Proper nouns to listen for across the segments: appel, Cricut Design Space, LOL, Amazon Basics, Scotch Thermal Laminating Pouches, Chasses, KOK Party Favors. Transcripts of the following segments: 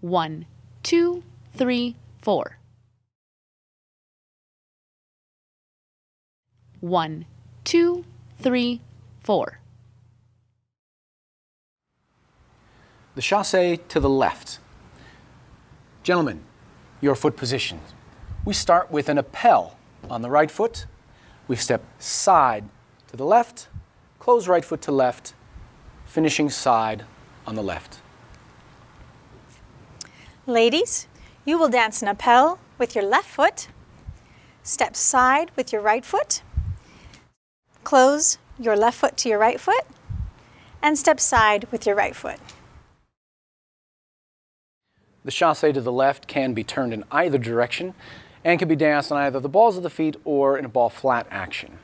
1, 2, 3, 4. 1, 2, 3, 4. The chassé to the left. Gentlemen, your foot positions. We start with an appel on the right foot. We step side to the left, close right foot to left, finishing side on the left. Ladies, you will dance an appel with your left foot, step side with your right foot, close your left foot to your right foot, and step side with your right foot. The chassé to the left can be turned in either direction and can be danced on either the balls of the feet or in a ball flat action.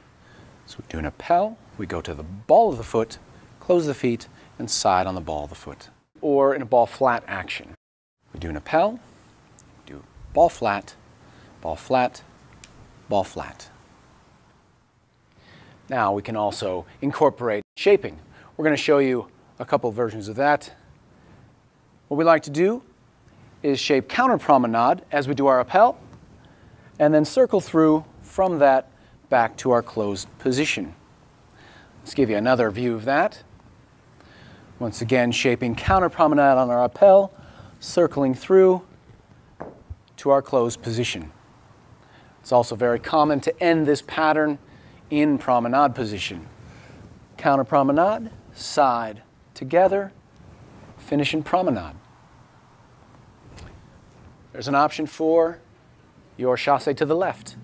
So we do an appel, we go to the ball of the foot, close the feet, and side on the ball of the foot. Or in a ball flat action. We do an appel, do ball flat, ball flat, ball flat. Now we can also incorporate shaping. We're going to show you a couple versions of that. What we like to do is shape counter promenade as we do our appel, and then circle through from that back to our closed position. Let's give you another view of that. Once again, shaping counter promenade on our appel, circling through to our closed position. It's also very common to end this pattern in promenade position. Counter promenade, side together, finish in promenade. There's an option for your chassé to the left.